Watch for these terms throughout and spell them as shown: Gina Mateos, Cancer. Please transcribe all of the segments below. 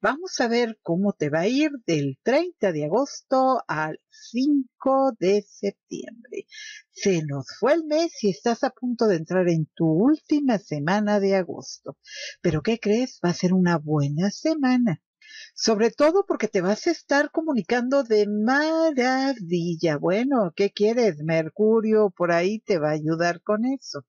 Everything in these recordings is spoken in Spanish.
Vamos a ver cómo te va a ir del 30 de agosto al 5 de septiembre. Se nos fue el mes y estás a punto de entrar en tu última semana de agosto. Pero ¿qué crees? Va a ser una buena semana. Sobre todo porque te vas a estar comunicando de maravilla. Bueno, ¿qué quieres? Mercurio por ahí te va a ayudar con eso.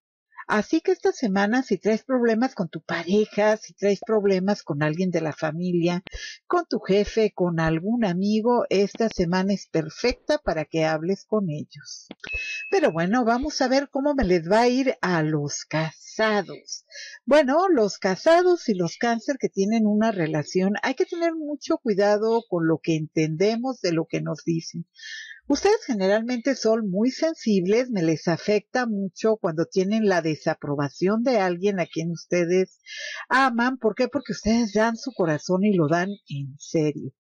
Así que esta semana, si traes problemas con tu pareja, si traes problemas con alguien de la familia, con tu jefe, con algún amigo, esta semana es perfecta para que hables con ellos. Pero bueno, vamos a ver cómo me les va a ir a los casados. Bueno, los casados y los cáncer que tienen una relación, hay que tener mucho cuidado con lo que entendemos de lo que nos dicen. Ustedes generalmente son muy sensibles, me les afecta mucho cuando tienen la desaprobación de alguien a quien ustedes aman. ¿Por qué? Porque ustedes dan su corazón y lo dan en serio.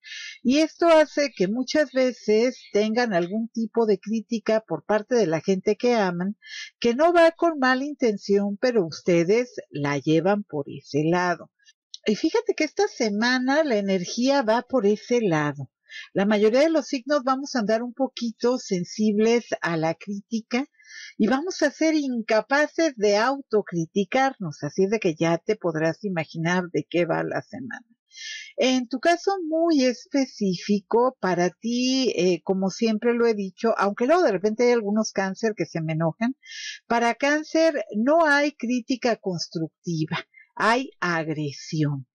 Y esto hace que muchas veces tengan algún tipo de crítica por parte de la gente que aman, que no va con mala intención, pero ustedes la llevan por ese lado. Y fíjate que esta semana la energía va por ese lado. La mayoría de los signos vamos a andar un poquito sensibles a la crítica y vamos a ser incapaces de autocriticarnos, así es de que ya te podrás imaginar de qué va la semana. En tu caso muy específico, para ti, como siempre lo he dicho, aunque luego de repente hay algunos cáncer que se me enojan, para cáncer no hay crítica constructiva, hay agresión.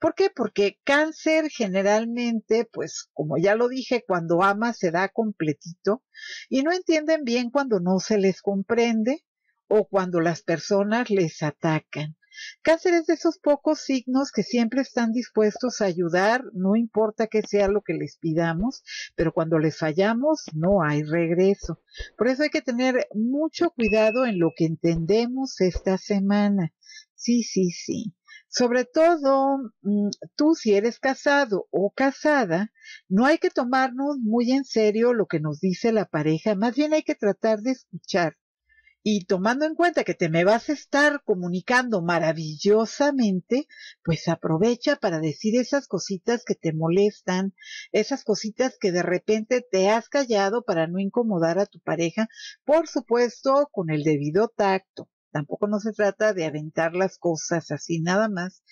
¿Por qué? Porque cáncer generalmente, pues como ya lo dije, cuando ama se da completito y no entienden bien cuando no se les comprende o cuando las personas les atacan. Cáncer es de esos pocos signos que siempre están dispuestos a ayudar, no importa que sea lo que les pidamos, pero cuando les fallamos no hay regreso. Por eso hay que tener mucho cuidado en lo que entendemos esta semana. Sí. Sobre todo, tú si eres casado o casada, no hay que tomarnos muy en serio lo que nos dice la pareja, más bien hay que tratar de escuchar. Y tomando en cuenta que te me vas a estar comunicando maravillosamente, pues aprovecha para decir esas cositas que te molestan, esas cositas que de repente te has callado para no incomodar a tu pareja, por supuesto con el debido tacto. Tampoco no se trata de aventar las cosas así nada más.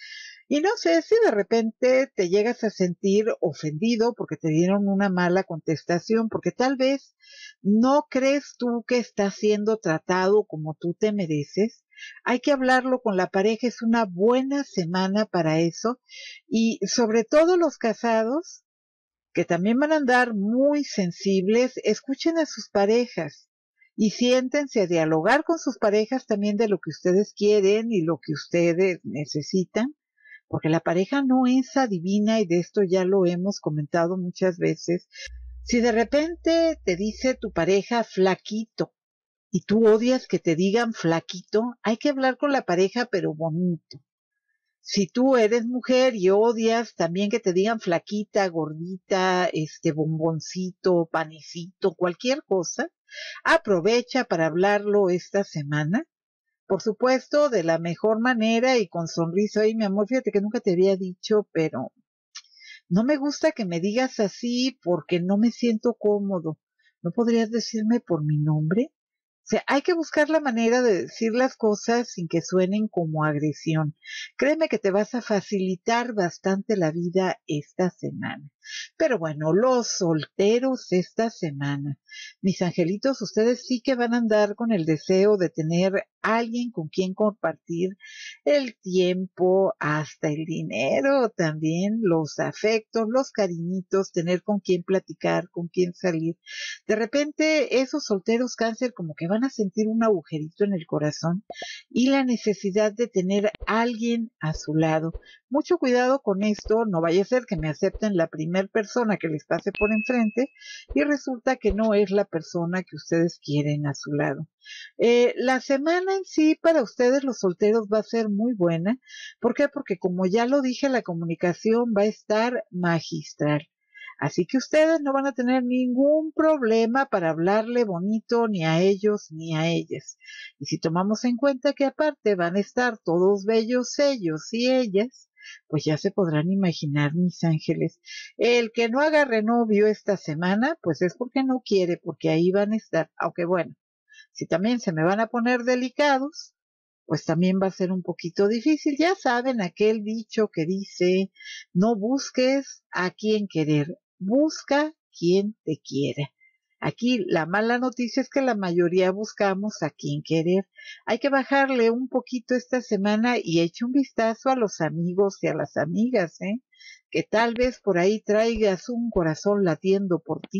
Y no sé si de repente te llegas a sentir ofendido porque te dieron una mala contestación, porque tal vez no crees tú que estás siendo tratado como tú te mereces. Hay que hablarlo con la pareja, es una buena semana para eso. Y sobre todo los casados, que también van a andar muy sensibles, escuchen a sus parejas. Y siéntense a dialogar con sus parejas también de lo que ustedes quieren y lo que ustedes necesitan, porque la pareja no es adivina y de esto ya lo hemos comentado muchas veces. Si de repente te dice tu pareja flaquito y tú odias que te digan flaquito, hay que hablar con la pareja pero bonito. Si tú eres mujer y odias también que te digan flaquita, gordita, bomboncito, panecito, cualquier cosa, aprovecha para hablarlo esta semana, por supuesto, de la mejor manera y con sonrisa. Ay, mi amor, fíjate que nunca te había dicho, pero no me gusta que me digas así porque no me siento cómodo. ¿No podrías decirme por mi nombre? O sea, hay que buscar la manera de decir las cosas sin que suenen como agresión. Créeme que te vas a facilitar bastante la vida esta semana. Pero bueno, los solteros esta semana. Mis angelitos, ustedes sí que van a andar con el deseo de tener alguien con quien compartir el tiempo, hasta el dinero también, los afectos, los cariñitos, tener con quien platicar, con quien salir. De repente, esos solteros cáncer como que van a sentir un agujerito en el corazón y la necesidad de tener a alguien a su lado. Mucho cuidado con esto, no vaya a ser que me acepten la primera persona que les pase por enfrente y resulta que no es la persona que ustedes quieren a su lado. La semana en sí para ustedes los solteros va a ser muy buena. ¿Por qué? Porque como ya lo dije, la comunicación va a estar magistral. Así que ustedes no van a tener ningún problema para hablarle bonito ni a ellos ni a ellas. Y si tomamos en cuenta que aparte van a estar todos bellos ellos y ellas, pues ya se podrán imaginar, mis ángeles. El que no agarre novio esta semana, pues es porque no quiere, porque ahí van a estar. Aunque bueno, si también se me van a poner delicados, pues también va a ser un poquito difícil. Ya saben aquel dicho que dice, no busques a quien querer, busca quien te quiera. Aquí la mala noticia es que la mayoría buscamos a quien querer. Hay que bajarle un poquito esta semana y eche un vistazo a los amigos y a las amigas, que tal vez por ahí traigas un corazón latiendo por ti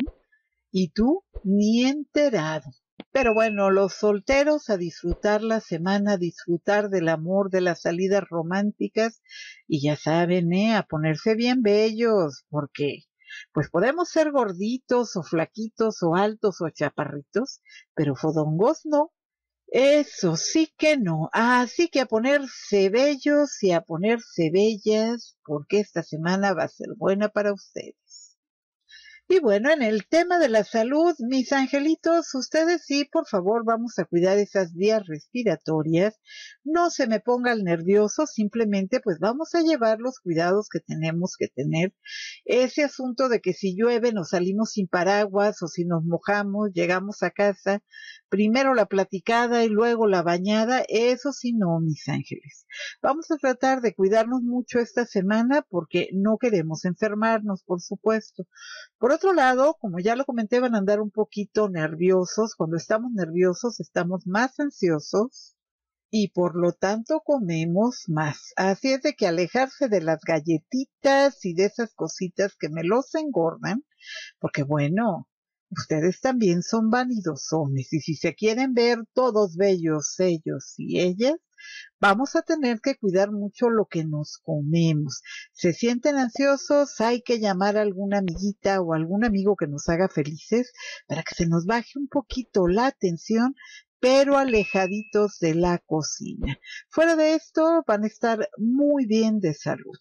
y tú ni enterado. Pero bueno, los solteros a disfrutar la semana, a disfrutar del amor, de las salidas románticas y ya saben, a ponerse bien bellos, porque pues podemos ser gorditos o flaquitos o altos o chaparritos, pero fodongos no. Eso sí que no. Así que a ponerse bellos y a ponerse bellas, porque esta semana va a ser buena para ustedes. Y bueno, en el tema de la salud, mis angelitos, ustedes sí, por favor, vamos a cuidar esas vías respiratorias. No se me pongan nerviosos, simplemente pues vamos a llevar los cuidados que tenemos que tener. Ese asunto de que si llueve nos salimos sin paraguas o si nos mojamos, llegamos a casa, primero la platicada y luego la bañada, eso sí no, mis ángeles. Vamos a tratar de cuidarnos mucho esta semana porque no queremos enfermarnos, por supuesto. Por otro lado, como ya lo comenté, van a andar un poquito nerviosos. Cuando estamos nerviosos, estamos más ansiosos y por lo tanto comemos más. Así es de que alejarse de las galletitas y de esas cositas que me los engordan, porque bueno, ustedes también son vanidosones y si se quieren ver todos bellos ellos y ellas, vamos a tener que cuidar mucho lo que nos comemos. ¿Se sienten ansiosos? Hay que llamar a alguna amiguita o algún amigo que nos haga felices para que se nos baje un poquito la tensión, pero alejaditos de la cocina. Fuera de esto, van a estar muy bien de salud.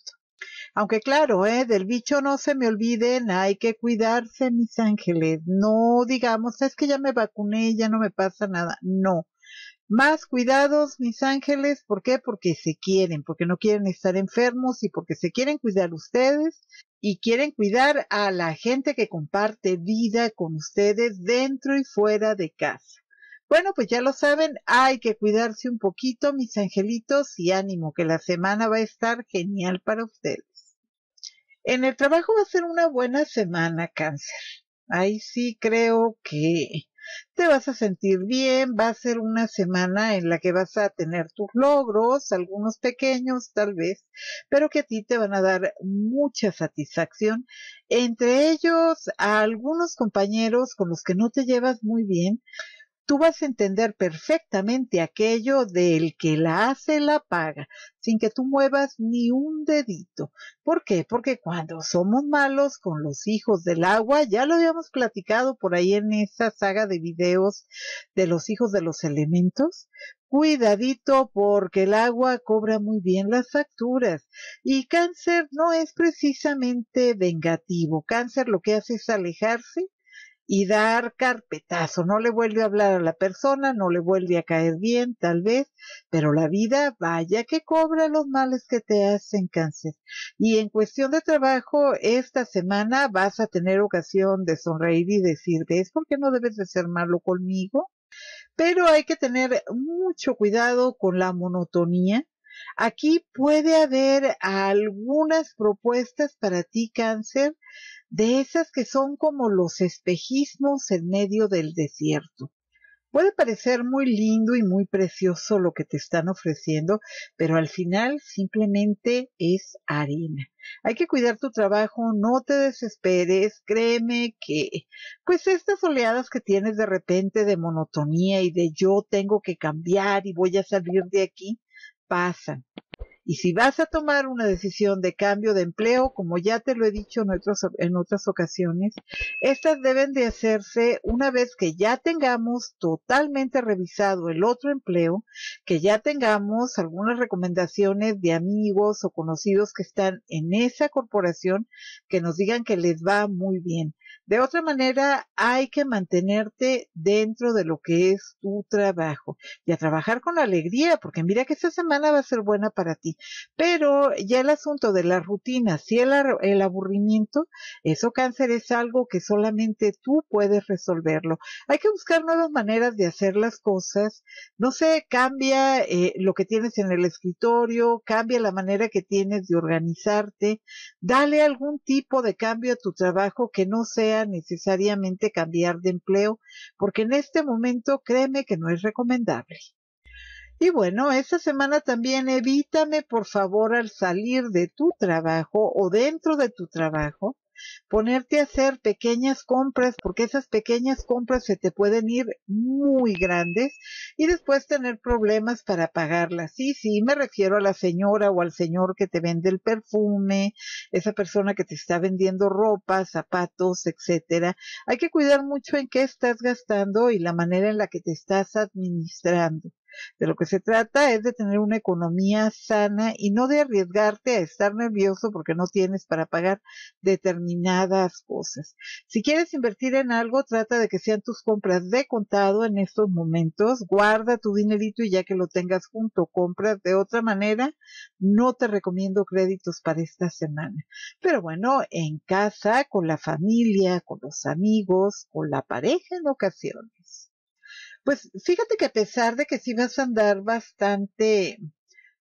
Aunque claro, del bicho no se me olviden, hay que cuidarse, mis ángeles. No digamos, es que ya me vacuné, ya no me pasa nada. No. Más cuidados, mis ángeles. ¿Por qué? Porque se quieren, porque no quieren estar enfermos y porque se quieren cuidar ustedes y quieren cuidar a la gente que comparte vida con ustedes dentro y fuera de casa. Bueno, pues ya lo saben, hay que cuidarse un poquito, mis angelitos, y ánimo, que la semana va a estar genial para ustedes. En el trabajo va a ser una buena semana, Cáncer. Ahí sí creo que te vas a sentir bien, va a ser una semana en la que vas a tener tus logros, algunos pequeños tal vez, pero que a ti te van a dar mucha satisfacción. Entre ellos, a algunos compañeros con los que no te llevas muy bien, tú vas a entender perfectamente aquello del que la hace la paga, sin que tú muevas ni un dedito. ¿Por qué? Porque cuando somos malos con los hijos del agua, ya lo habíamos platicado por ahí en esa saga de videos de los hijos de los elementos, cuidadito porque el agua cobra muy bien las facturas. Y Cáncer no es precisamente vengativo. Cáncer lo que hace es alejarse y dar carpetazo, no le vuelve a hablar a la persona, no le vuelve a caer bien tal vez, pero la vida vaya que cobra los males que te hacen, Cáncer. Y en cuestión de trabajo, esta semana vas a tener ocasión de sonreír y decir, ¿ves por qué no debes de ser malo conmigo? Pero hay que tener mucho cuidado con la monotonía. Aquí puede haber algunas propuestas para ti, Cáncer, de esas que son como los espejismos en medio del desierto. Puede parecer muy lindo y muy precioso lo que te están ofreciendo, pero al final simplemente es harina. Hay que cuidar tu trabajo, no te desesperes, créeme que pues estas oleadas que tienes de repente de monotonía y de yo tengo que cambiar y voy a salir de aquí, pasan. Y si vas a tomar una decisión de cambio de empleo, como ya te lo he dicho en otras ocasiones, estas deben de hacerse una vez que ya tengamos totalmente revisado el otro empleo, que ya tengamos algunas recomendaciones de amigos o conocidos que están en esa corporación que nos digan que les va muy bien. De otra manera, hay que mantenerte dentro de lo que es tu trabajo y a trabajar con alegría, porque mira que esta semana va a ser buena para ti. Pero ya el asunto de las rutinas y el aburrimiento, eso, Cáncer, es algo que solamente tú puedes resolverlo. Hay que buscar nuevas maneras de hacer las cosas. No sé, cambia lo que tienes en el escritorio, cambia la manera que tienes de organizarte, dale algún tipo de cambio a tu trabajo que no sea necesariamente cambiar de empleo, porque en este momento créeme que no es recomendable. Y bueno, esta semana también evítame, por favor, al salir de tu trabajo o dentro de tu trabajo, ponerte a hacer pequeñas compras, porque esas pequeñas compras se te pueden ir muy grandes y después tener problemas para pagarlas. Sí, me refiero a la señora o al señor que te vende el perfume, esa persona que te está vendiendo ropa, zapatos, etcétera. Hay que cuidar mucho en qué estás gastando y la manera en la que te estás administrando. De lo que se trata es de tener una economía sana y no de arriesgarte a estar nervioso porque no tienes para pagar determinadas cosas. Si quieres invertir en algo, trata de que sean tus compras de contado en estos momentos. Guarda tu dinerito y ya que lo tengas junto, compras. De otra manera, no te recomiendo créditos para esta semana. Pero bueno, en casa, con la familia, con los amigos, con la pareja en ocasiones. Pues fíjate que a pesar de que sí vas a andar bastante,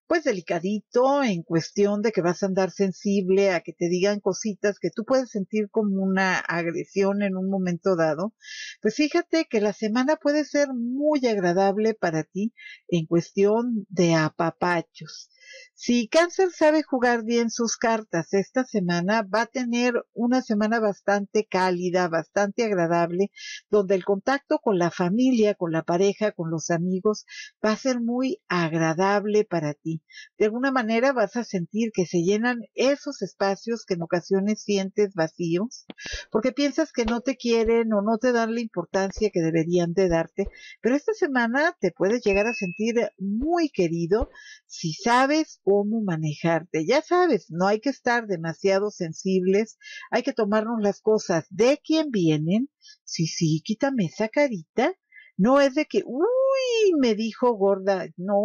pues delicadito en cuestión de que vas a andar sensible a que te digan cositas que tú puedes sentir como una agresión en un momento dado, pues fíjate que la semana puede ser muy agradable para ti en cuestión de apapachos. Si Cáncer sabe jugar bien sus cartas esta semana, va a tener una semana bastante cálida, bastante agradable, donde el contacto con la familia, con la pareja, con los amigos, va a ser muy agradable para ti. De alguna manera vas a sentir que se llenan esos espacios que en ocasiones sientes vacíos, porque piensas que no te quieren o no te dan la importancia que deberían de darte, pero esta semana te puedes llegar a sentir muy querido si sabes cómo manejarte. Ya sabes, no hay que estar demasiado sensibles, hay que tomarnos las cosas de quien vienen. Sí, quítame esa carita. No es de que, uy, me dijo gorda. No.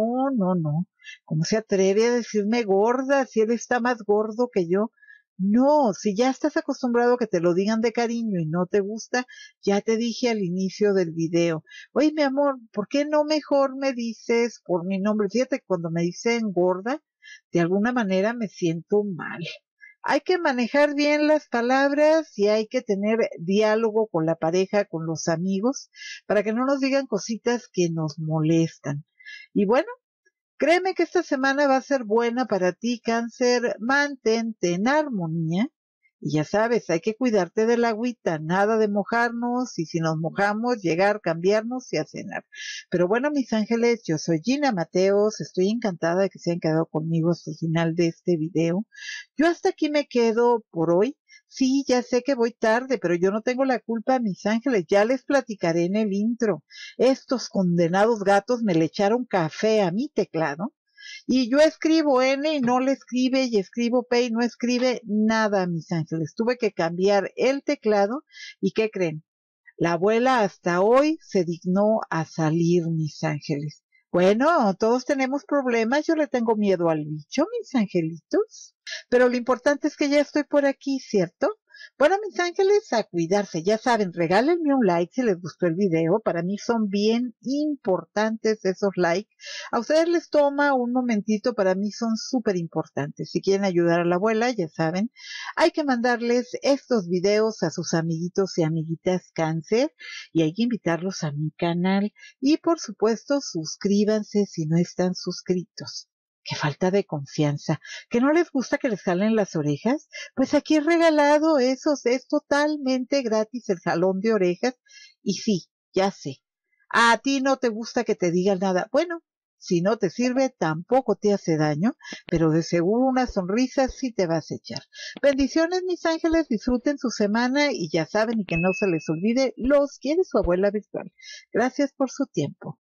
¿Cómo se atreve a decirme gorda si él está más gordo que yo? No, si ya estás acostumbrado a que te lo digan de cariño y no te gusta, ya te dije al inicio del video. Oye, mi amor, ¿por qué no mejor me dices por mi nombre? Fíjate, cuando me dicen gorda, de alguna manera me siento mal. Hay que manejar bien las palabras y hay que tener diálogo con la pareja, con los amigos, para que no nos digan cositas que nos molestan. Y bueno, créeme que esta semana va a ser buena para ti, Cáncer. Mantente en armonía. Y ya sabes, hay que cuidarte del agüita, nada de mojarnos, y si nos mojamos, llegar, cambiarnos y a cenar. Pero bueno, mis ángeles, yo soy Gina Mateos, estoy encantada de que se hayan quedado conmigo hasta el final de este video. Yo hasta aquí me quedo por hoy. Sí, ya sé que voy tarde, pero yo no tengo la culpa, mis ángeles, ya les platicaré en el intro. Estos condenados gatos me le echaron café a mi teclado. Y yo escribo N y no le escribe, y escribo P y no escribe nada, mis ángeles. Tuve que cambiar el teclado, ¿y qué creen? La abuela hasta hoy se dignó a salir, mis ángeles. Bueno, todos tenemos problemas, yo le tengo miedo al bicho, mis angelitos. Pero lo importante es que ya estoy por aquí, ¿cierto? Bueno, mis ángeles, a cuidarse. Ya saben, regálenme un like si les gustó el video. Para mí son bien importantes esos likes. A ustedes les toma un momentito, para mí son súper importantes. Si quieren ayudar a la abuela, ya saben, hay que mandarles estos videos a sus amiguitos y amiguitas Cáncer. Y hay que invitarlos a mi canal. Y por supuesto, suscríbanse si no están suscritos. Qué falta de confianza, que no les gusta que les jalen las orejas, pues aquí es regalado, eso es totalmente gratis el jalón de orejas. Y sí, ya sé, a ti no te gusta que te digan nada, bueno, si no te sirve tampoco te hace daño, pero de seguro una sonrisa sí te vas a echar. Bendiciones, mis ángeles, disfruten su semana y ya saben, y que no se les olvide, los quiere su abuela virtual. Gracias por su tiempo.